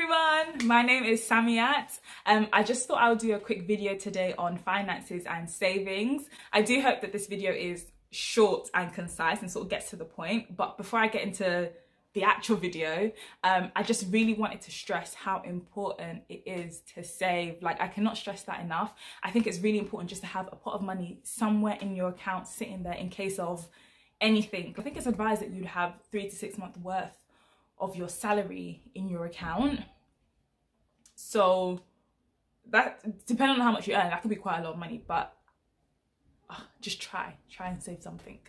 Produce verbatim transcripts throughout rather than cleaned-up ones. everyone, my name is Samiat. Um, I just thought I would do a quick video today on finances and savings. I do hope that this video is short and concise and sort of gets to the point, but before I get into the actual video, um, I just really wanted to stress how important it is to save. Like, I cannot stress that enough. I think it's really important just to have a pot of money somewhere in your account sitting there in case of anything. I think it's advised that you'd have three to six months worth of your salary in your account. So that, depending on how much you earn, that could be quite a lot of money, but uh, just try, try and save something.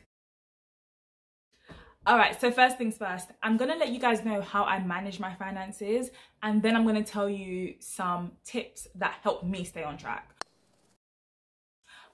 All right, so first things first, I'm gonna let you guys know how I manage my finances, and then I'm gonna tell you some tips that help me stay on track.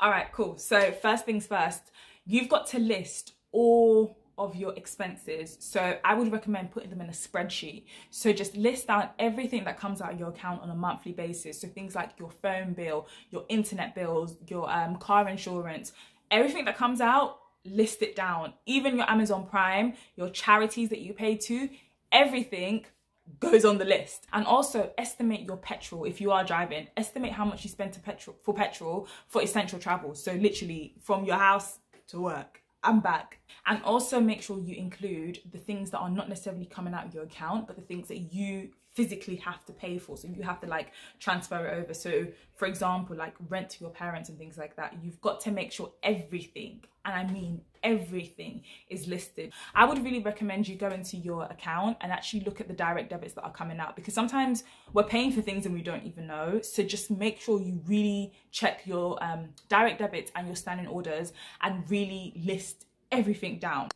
All right, cool. So first things first, you've got to list all of your expenses. So I would recommend putting them in a spreadsheet. So just list down everything that comes out of your account on a monthly basis. So things like your phone bill, your internet bills, your um, car insurance, everything that comes out, list it down. Even your Amazon Prime, your charities that you pay to, everything goes on the list. And also estimate your petrol. If you are driving, estimate how much you spend to petrol for petrol for essential travel. So literally from your house to work and back. And also make sure you include the things that are not necessarily coming out of your account, but the things that you physically have to pay for. So you have to like transfer it over. So for example, like rent to your parents and things like that. You've got to make sure everything, and I mean everything, is listed. I would really recommend you go into your account and actually look at the direct debits that are coming out, because sometimes we're paying for things and we don't even know. So just make sure you really check your um, direct debits and your standing orders and really list everything down.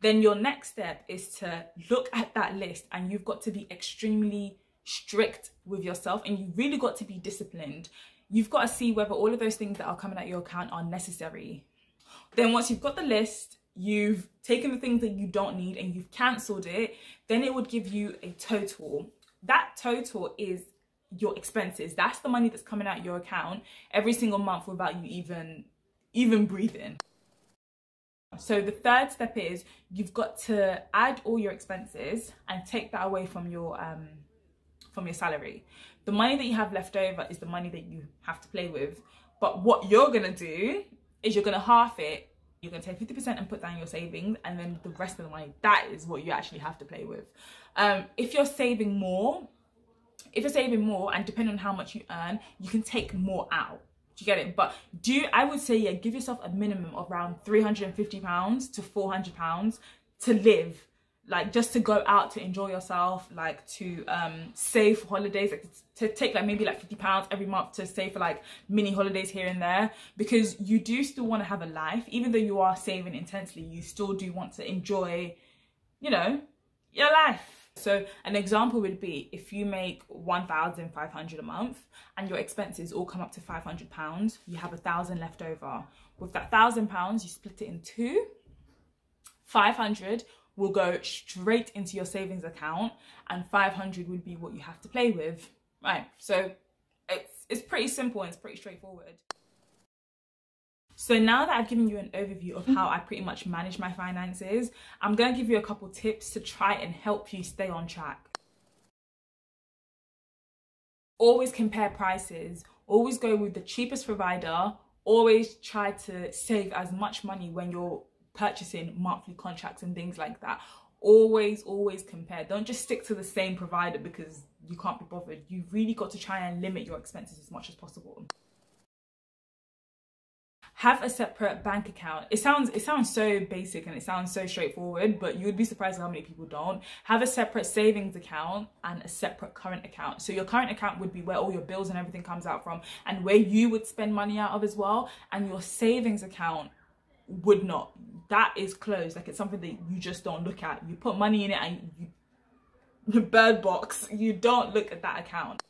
Then your next step is to look at that list, and you've got to be extremely strict with yourself, and you really got to be disciplined. You've got to see whether all of those things that are coming out of your account are necessary. Then once you've got the list, you've taken the things that you don't need and you've cancelled it, then it would give you a total. That total is your expenses. That's the money that's coming out of your account every single month without you even, even breathing. So the third step is you've got to add all your expenses and take that away from your um from your salary. The money that you have left over is the money that you have to play with, but what you're gonna do is you're gonna half it. You're gonna take fifty percent and put down your savings, and then the rest of the money, that is what you actually have to play with. Um if you're saving more if you're saving more and depending on how much you earn, you can take more out. You get it? But do I would say, yeah, give yourself a minimum of around three hundred and fifty pounds to four hundred pounds to live, like just to go out to enjoy yourself, like to um save for holidays, like to take like maybe like fifty pounds every month to save for like mini holidays here and there, because you do still want to have a life. Even though you are saving intensely, you still do want to enjoy, you know, your life. So an example would be if you make one thousand five hundred pounds a month and your expenses all come up to five hundred pounds, you have a thousand left over. With that thousand pounds, you split it in two. five hundred will go straight into your savings account, and five hundred would be what you have to play with, right? So it's, it's pretty simple and it's pretty straightforward. So now that I've given you an overview of how I pretty much manage my finances, I'm going to give you a couple tips to try and help you stay on track. Always compare prices. Always go with the cheapest provider. Always try to save as much money when you're purchasing monthly contracts and things like that. Always, always compare. Don't just stick to the same provider because you can't be bothered. You've really got to try and limit your expenses as much as possible. Have a separate bank account. It sounds it sounds so basic and it sounds so straightforward, but you would be surprised how many people don't. Have a separate savings account and a separate current account. So your current account would be where all your bills and everything comes out from and where you would spend money out of as well. And your savings account would not. That is closed. Like, it's something that you just don't look at. You put money in it and you, the bird box, you don't look at that account.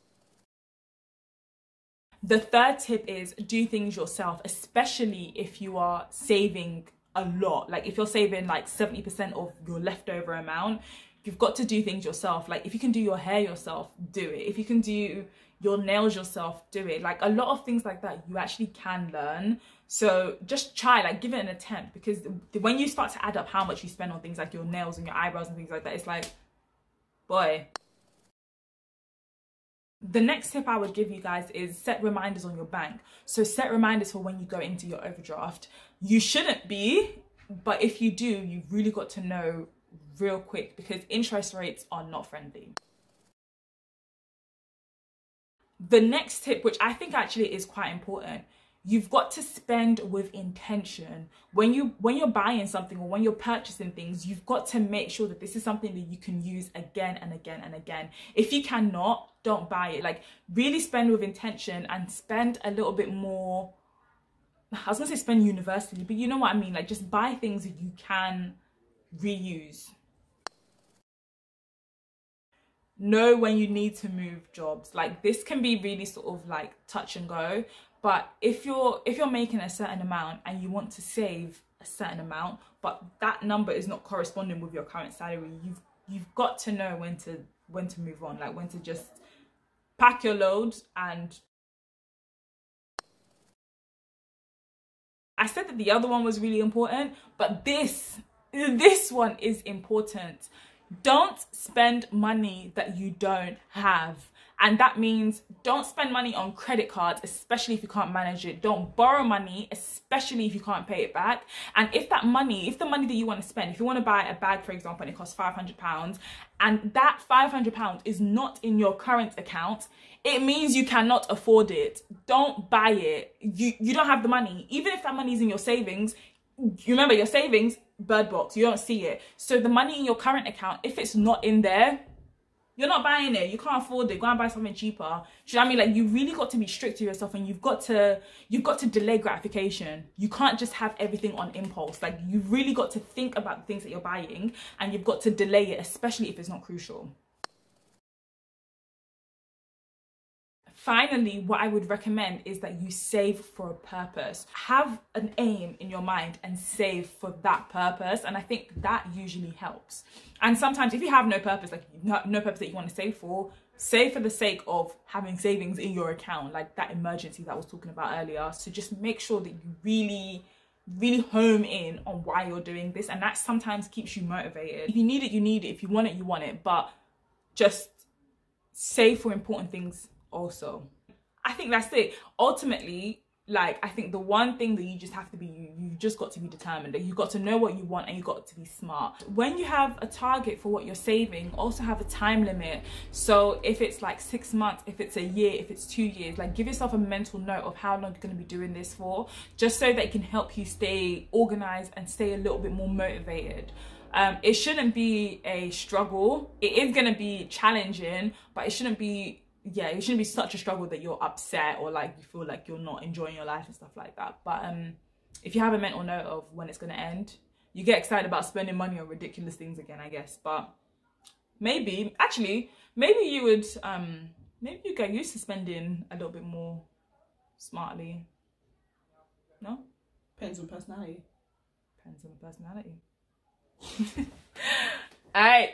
The third tip is do things yourself, especially if you are saving a lot. Like if you're saving like seventy percent of your leftover amount, you've got to do things yourself. Like if you can do your hair yourself, do it. If you can do your nails yourself, do it. Like a lot of things like that you actually can learn. So just try, like, give it an attempt, because when you start to add up how much you spend on things like your nails and your eyebrows and things like that, it's like, boy. The next tip I would give you guys is set reminders on your bank. So set reminders for when you go into your overdraft. You shouldn't be, but if you do, you've really got to know real quick, because interest rates are not friendly. The next tip, which I think actually is quite important, you've got to spend with intention. When you when you're buying something or when you're purchasing things, you've got to make sure that this is something that you can use again and again and again. If you cannot, don't buy it. Like, really spend with intention and spend a little bit more. I was gonna say spend universally, but you know what I mean. Like, just buy things that you can reuse. Know when you need to move jobs. Like, this can be really sort of like touch and go, but if you're if you're making a certain amount and you want to save a certain amount, but that number is not corresponding with your current salary, you've you've got to know when to when to move on, like when to just pack your loads. And I said that the other one was really important, but this this one is important. Don't spend money that you don't have. And that means don't spend money on credit cards, especially if you can't manage it. Don't borrow money, especially if you can't pay it back. And if that money, if the money that you want to spend, if you want to buy a bag, for example, and it costs five hundred pounds, and that five hundred pounds is not in your current account, it means you cannot afford it. Don't buy it. You, you don't have the money. Even if that money is in your savings, you remember your savings, bird box, you don't see it. So the money in your current account, if it's not in there, you're not buying it. You can't afford it. Go and buy something cheaper. Do you know what I mean? Like, you really got to be strict to yourself, and you've got to you've got to delay gratification. You can't just have everything on impulse. Like, you've really got to think about the things that you're buying, and you've got to delay it, especially if it's not crucial. Finally, what I would recommend is that you save for a purpose. Have an aim in your mind and save for that purpose. And I think that usually helps. And sometimes if you have no purpose, like no purpose that you want to save for, save for the sake of having savings in your account, like that emergency that I was talking about earlier. So just make sure that you really, really home in on why you're doing this. And that sometimes keeps you motivated. If you need it, you need it. If you want it, you want it. But just save for important things. Also, I think that's it. Ultimately, like, I think the one thing that you just have to be, you, you just got to be determined. You've got to know what you want, and you've got to be smart. When you have a target for what you're saving, also have a time limit. So if it's like six months, if it's a year, if it's two years, like, give yourself a mental note of how long you're going to be doing this for, just so that it can help you stay organized and stay a little bit more motivated. Um, it shouldn't be a struggle. It is going to be challenging, but it shouldn't be yeah it shouldn't be such a struggle that you're upset or like you feel like you're not enjoying your life and stuff like that. But um if you have a mental note of when it's going to end, you get excited about spending money on ridiculous things again, I guess. But maybe actually maybe you would um maybe you get used to spending a little bit more smartly. No, depends on personality. Depends on personality all right.